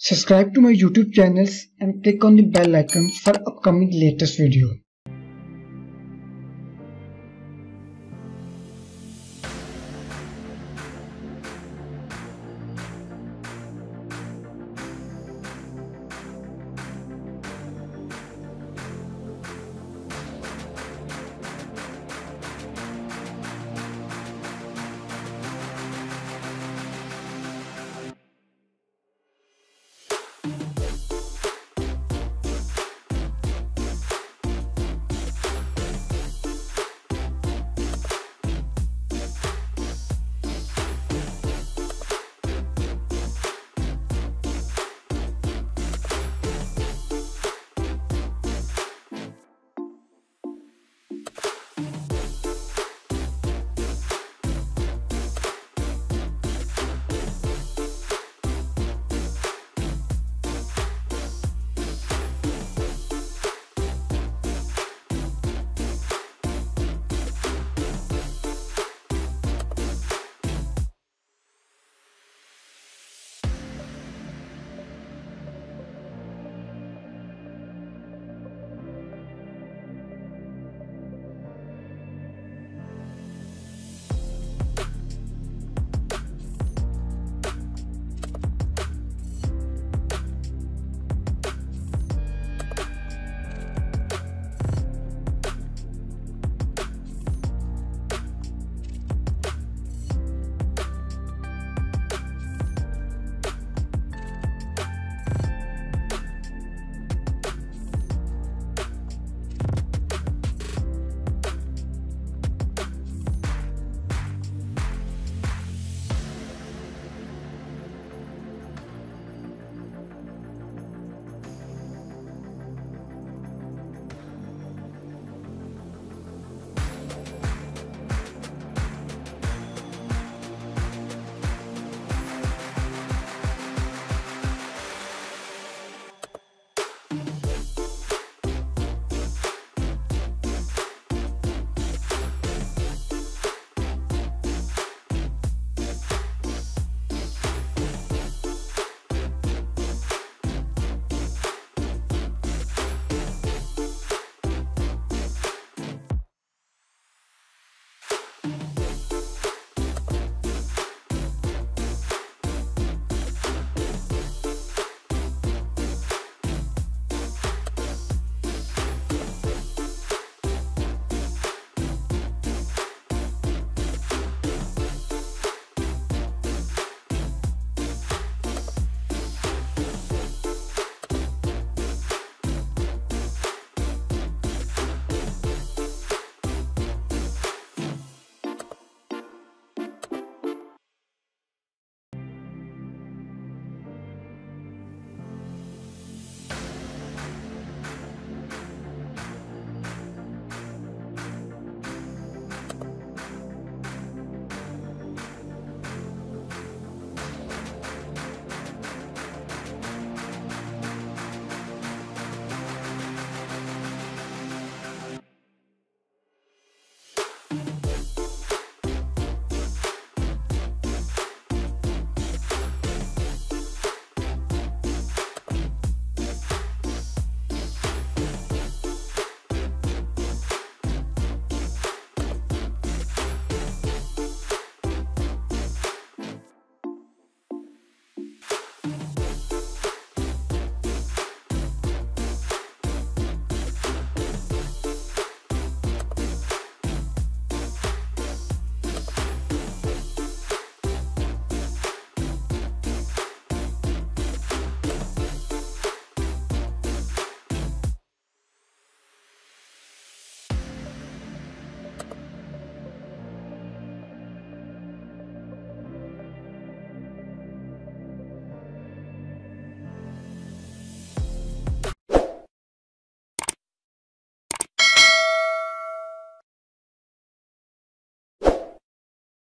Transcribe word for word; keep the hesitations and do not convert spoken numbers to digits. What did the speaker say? Subscribe to my YouTube channels and click on the bell icon for upcoming latest video.